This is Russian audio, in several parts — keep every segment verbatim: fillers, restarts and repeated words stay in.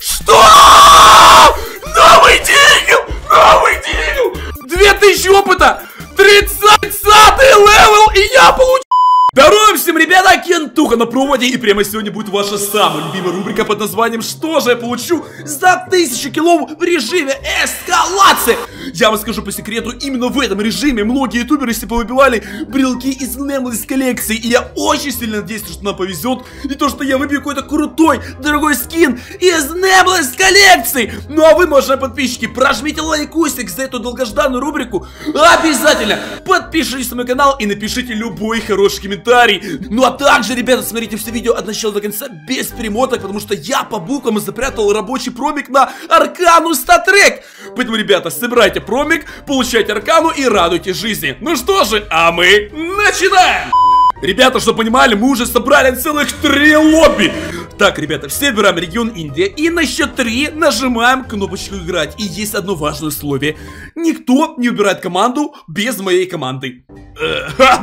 Что? Новый день! Новый день! две тысячи опыта! тридцатый левел! И я получил... Здорово всем, ребята, Кентуха на проводе, и прямо сегодня будет ваша самая любимая рубрика под названием «Что же я получу за тысячу килов в режиме эскалации?». Я вам скажу по секрету, именно в этом режиме многие ютуберы себе повыбивали брелки из Nebula коллекции, и я очень сильно надеюсь, что нам повезет, и то, что я выбью какой-то крутой, дорогой скин из Nebula коллекции. Ну а вы, мои подписчики, прожмите лайкусик за эту долгожданную рубрику, обязательно подпишитесь на мой канал и напишите любой хороший комментарий. Ну а также, ребята, смотрите все видео от начала до конца без перемоток, потому что я по буквам запрятал рабочий промик на Arcanus Totrec. Поэтому, ребята, собирайте промик, получайте Аркану и радуйте жизни. Ну что же, а мы начинаем! Ребята, чтобы понимали, мы уже собрали целых три лобби. Так, ребята, все выбираем регион Индия и на счет три нажимаем кнопочку играть. И есть одно важное условие. Никто не выбирает команду без моей команды.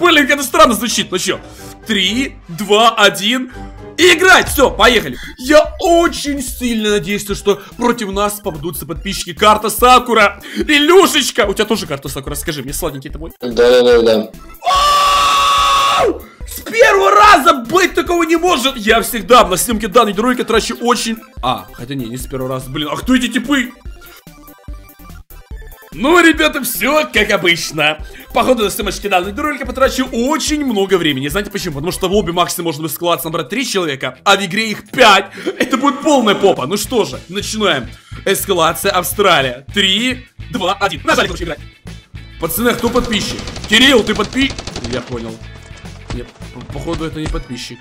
Блин, это странно звучит, ну чё? три, два, один... Играть! Все, поехали! Я очень сильно надеюсь, что против нас попадутся подписчики. Карта Сакура! Илюшечка! У тебя тоже карта Сакура, скажи мне, сладенький ты мой? Да-да-да-да. С первого раза быть такого не может! Я всегда на съемке данной героики трачу очень... А, хотя не, не с первого раза, блин, а кто эти типы? Ну, ребята, все как обычно. Походу, на съемочке данного ролика потрачу очень много времени. Знаете почему? Потому что в лобби максимум можно складываться набрать три человека, а в игре их пять. Это будет полная попа. Ну что же, начинаем. Эскалация Австралия. три, два, один. Нажали кнопочку играть. Пацаны, кто подписчик? Кирилл, ты подпи... Я понял. Нет, походу, это не подписчик.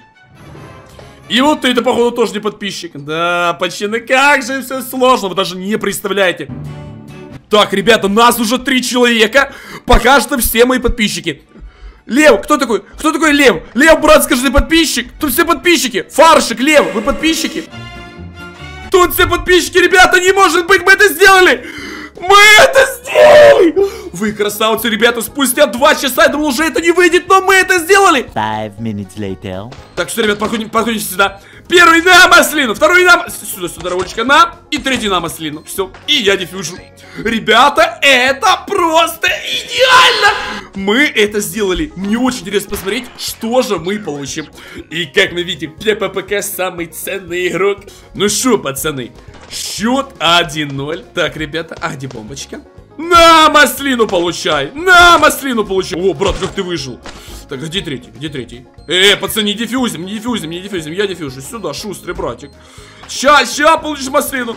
И вот ты, это, походу, тоже не подписчик. Да, почти. Ну как же все сложно, вы даже не представляете. Так, ребята, нас уже три человека. Пока что все мои подписчики. Лев, кто такой? Кто такой Лев? Лев, брат, скажи, ты подписчик? Тут все подписчики. Фаршик, Лев, вы подписчики? Тут все подписчики, ребята, не может быть, мы это сделали! Мы это сделали! Вы красавцы, ребята, спустя два часа, я думал, уже это не выйдет, но мы это сделали! пять minutes later. Так, что, ребят, подходим, подходим сюда. Первый на маслину, второй на... Сюда, сюда, ролечка, на. И третий на маслину. Все, и я дефьюжу. Ребята, это просто идеально! Мы это сделали. Мне очень интересно посмотреть, что же мы получим. И как мы видим, кент точка апк самый ценный игрок. Ну что, пацаны? Счет один ноль. Так, ребята, а где бомбочка? На маслину получай! На маслину получай! О, брат, как ты выжил! Так, где третий? Где третий? Э, пацаны, не дефьюзим, не дефьюзим, не дефьюзим. Я дефьюжу. Сюда, шустрый братик. Ща, ща получишь маслину.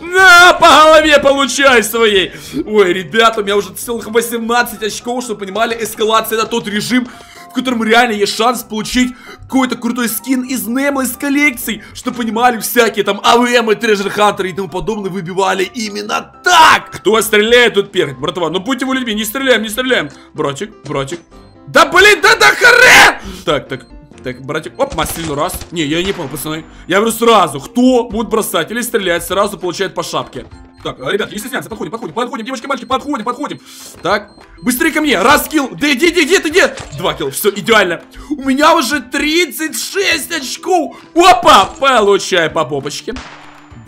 На, по голове получай своей. Ой, ребята, у меня уже целых восемнадцать очков, чтобы понимали, эскалация — это тот режим, в котором реально есть шанс получить какой-то крутой скин из Nebula из коллекций, чтобы понимали, всякие там АВМы, Treasure Hunter и тому подобное выбивали именно так. Кто стреляет, тут перхоть, братва. Ну будьте вы людьми, не стреляем, не стреляем. Братик, братик. Да блин, да да хрен! Так, так. Так, братик, оп, маслину раз. Не, я не понял, пацаны. Я говорю сразу, кто будет бросать или стрелять, сразу получает по шапке. Так, ребят, не стесняться, подходим, подходим, подходим, девочки, мальчики, подходим, подходим. Так, быстрее ко мне, раз килл, да иди, иди, иди, иди, иди. Два килл, все, идеально. У меня уже тридцать шесть очков. Опа, получай по попочке.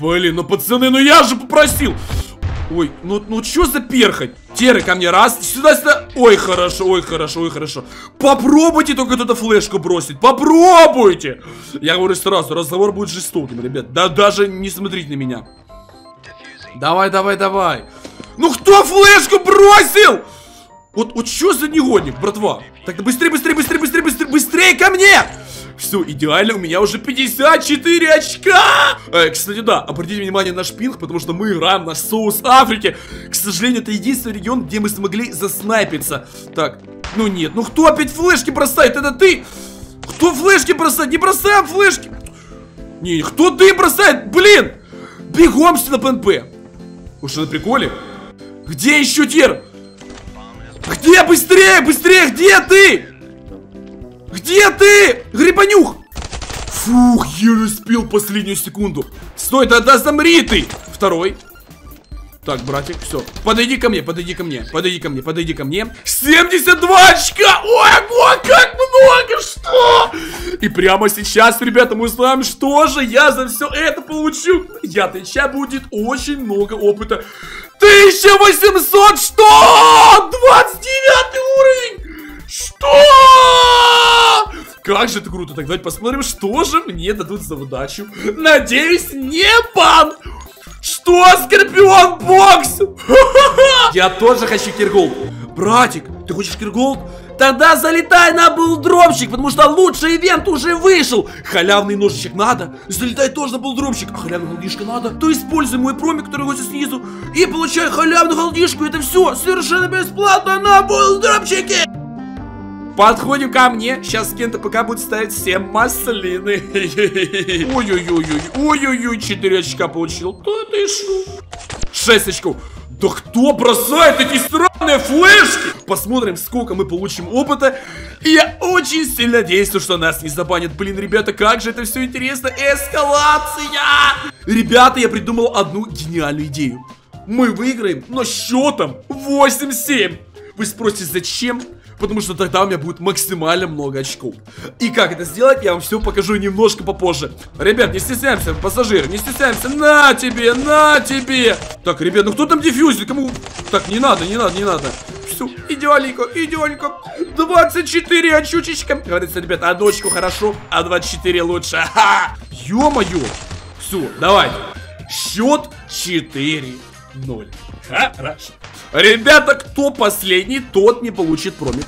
Блин, ну пацаны, ну я же попросил. Ой, ну, ну чё за перхоть? Теры ко мне, раз, сюда, сюда. Ой, хорошо, ой, хорошо, ой, хорошо. Попробуйте только туда флешку бросить. Попробуйте. Я говорю сразу, разговор будет жестоким, ребят. Да даже не смотрите на меня. Давай, давай, давай. Ну кто флешку бросил? Вот, вот чё за негодник, братва? Так, быстрее, быстрее, быстрее, быстрее, быстрее, быстрее ко мне! Все, идеально, у меня уже пятьдесят четыре очка! Э, кстати, да, обратите внимание на шпинг, потому что мы играем на соус Африки. К сожалению, это единственный регион, где мы смогли заснайпиться. Так, ну нет, ну кто опять флешки бросает? Это ты! Кто флешки бросает? Не бросаем флешки! Не, кто ты бросает? Блин! Бегом сюда на ПНП! Вы что, на приколе? Где еще тир? Где? Быстрее, быстрее, где ты? Где ты? Грибанюх! Фух, еле успел последнюю секунду. Стой, да, да замри ты! Второй. Так, братик, все. Подойди ко мне, подойди ко мне, подойди ко мне, подойди ко мне. семьдесят два очка! Ого, как много! Что? И прямо сейчас, ребята, мы узнаем, что же я за все это получу. Я отвечаю, будет очень много опыта. тысяча восемьсот, что? двадцать девятый уровень! Что? Как же это круто. Так, давайте посмотрим, что же мне дадут за удачу. Надеюсь, не бан! Что, Скорпион Бокс? Я тоже хочу Кирголд. Братик, ты хочешь Кирголд? Тогда залетай на Булдромщик, потому что лучший ивент уже вышел. Халявный ножичек надо? Залетай тоже на Булдромщик. А халявную голдишку надо? То используй мой промик, который возит снизу, и получай халявную голдишку. Это все совершенно бесплатно на Булдромщике. Подходим ко мне. Сейчас Кент.апк будет ставить все маслины. Ой-ой-ой-ой. Ой-ой-ой, четыре очка получил. шесть очков. Да кто бросает эти странные флешки? Посмотрим, сколько мы получим опыта. И я очень сильно надеюсь, что нас не забанят. Блин, ребята, как же это все интересно. Эскалация! Ребята, я придумал одну гениальную идею. Мы выиграем, но счетом восемь-семь. Вы спросите, зачем? Потому что тогда у меня будет максимально много очков. И как это сделать, я вам все покажу немножко попозже. Ребят, не стесняемся, пассажиры, не стесняемся. На тебе, на тебе. Так, ребят, ну кто там диффьюзер? Кому? Так, не надо, не надо, не надо. Все, идеальненько, идеальненько. двадцать четыре очучечка. Говорится, ребят, одну очку хорошо, а двадцать четыре лучше. Ха-ха. Ё-моё. Все, давайте. Счет четыре ноль. Хорошо. Ребята, кто последний, тот не получит промик.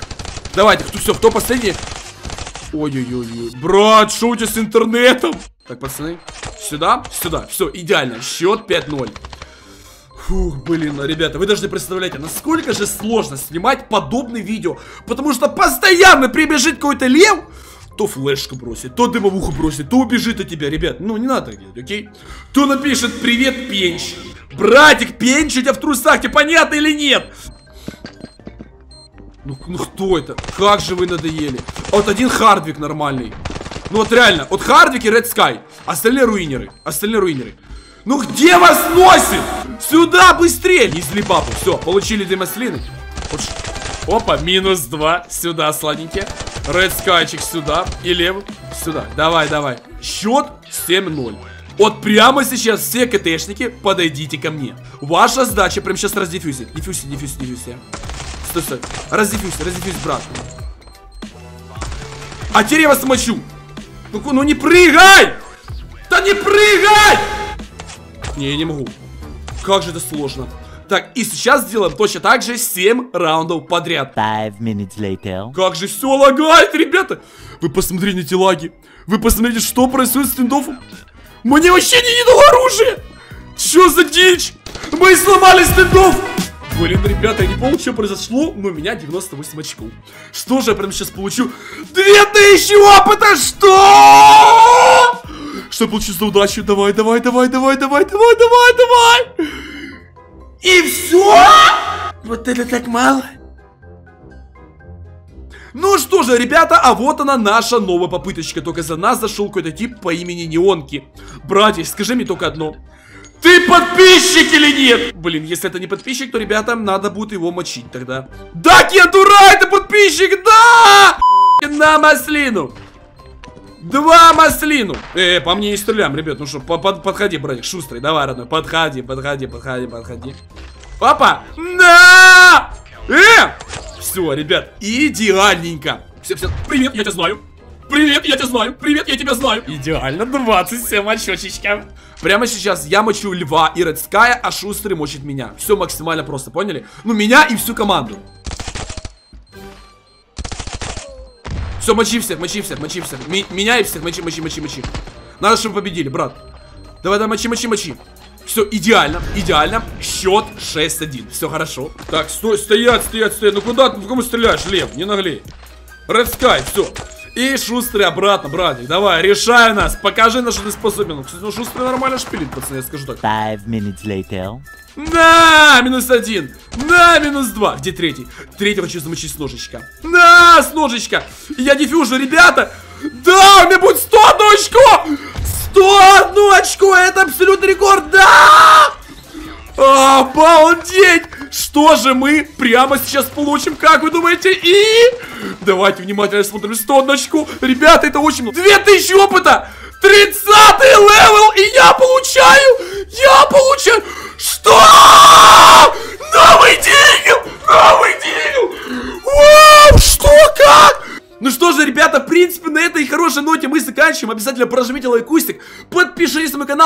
Давайте, кто все, кто последний? Ой-ой-ой, брат, что у тебя с интернетом? Так, пацаны, сюда, сюда, все, идеально, счет пять ноль. Фух, блин, ребята, вы даже не представляете, насколько же сложно снимать подобные видео. Потому что постоянно прибежит какой-то лев, то флешку бросит, то дымовуху бросит, то убежит от тебя, ребят, ну не надо так делать, окей? То напишет «Привет, Пенч». Братик, Пенч у тебя в трусах, тебе понятно или нет? Ну, ну кто это? Как же вы надоели. Вот один Хардвик нормальный. Ну вот реально, вот Хардвик и Ред Скай. Остальные руинеры, остальные руинеры. Ну где вас носит? Сюда быстрее, не зли бабу. Все, получили дымослины. Опа, минус два, сюда сладенькие. Ред Скайчик сюда и левый сюда. Давай, давай. Счет семь ноль. Вот прямо сейчас все КТшники, подойдите ко мне. Ваша задача прямо сейчас раздиффюзить. Диффюзи, диффюзи, диффюзи. Стой, стой. Раздиффюзи, раздиффюзи, брат. А теперь я вас смочу. Ну, ну не прыгай! Да не прыгай! Не, я не могу. Как же это сложно. Так, и сейчас сделаем точно так же семь раундов подряд. пять minutes later. Как же все лагает, ребята! Вы посмотрите на эти лаги. Вы посмотрите, что происходит с стендофом. Мне вообще не дало оружие! Чё за дичь? Мы сломали стендов! Блин, ребята, я не помню, что произошло, но у меня девяносто восемь очков. Что же я прямо сейчас получу? две тысячи опыта! Что? Что я получу за удачу? Давай, давай, давай, давай, давай, давай, давай, давай! И все? Вот это так мало? Ну что же, ребята, а вот она наша новая попыточка. Только за нас зашел какой-то тип по имени Неонки. Братья, скажи мне только одно. Ты подписчик или нет? Блин, если это не подписчик, то, ребята, надо будет его мочить тогда. Да, Кентура, это подписчик, да! На маслину. Два маслину. Э, по мне не стреляем, ребят. Ну что, под, подходи, братик, шустрый. Давай, родной, подходи, подходи, подходи, подходи. Опа! На! Э! Все, ребят, идеальненько. Все, все. Привет, я тебя знаю. Привет, я тебя знаю. Привет, я тебя знаю. Идеально, двадцать семь очечков. Прямо сейчас я мочу льва и Red Sky, а шустрый мочит меня. Все максимально просто, поняли? Ну, меня и всю команду. Все, мочи всех, мочи всех, мочи всех. Ми меня и всех мочи, мочи, мочи, мочи. Надо, чтобы победили, брат. Давай, давай, мочи, мочи, мочи. Все, идеально, идеально. Счет шесть один. Все хорошо. Так, стой, стоять, стоять, стоять. Ну куда ты, ну кому стреляешь, лев? Не наглей. Red Sky, все. И шустрый обратно, братик. Давай, решай нас. Покажи, на что ты способен. Кстати, ну шустрый нормально шпилит, пацаны, я скажу так. пять minutes later. На, минус один. На, минус два. Где третий? Третий хочу замочить с ножичка. На, с ножичка. Я дефьюжу, ребята. Да, у меня будет сто одно очко. сто одно очко, это абсолютный рекорд, да! Обалдеть! что же мы прямо сейчас получим, как вы думаете? И... давайте внимательно смотрим стоночку. Ребята, это очень много. две тысячи опыта! тридцатый левел! И я получаю! Я получаю! Что? Новый день! Новый день! Вау! Что? Как? Ну что же, ребята, в принципе, на этой хорошей ноте мы заканчиваем. Обязательно прожмите лайкустик, подпишитесь на мой канал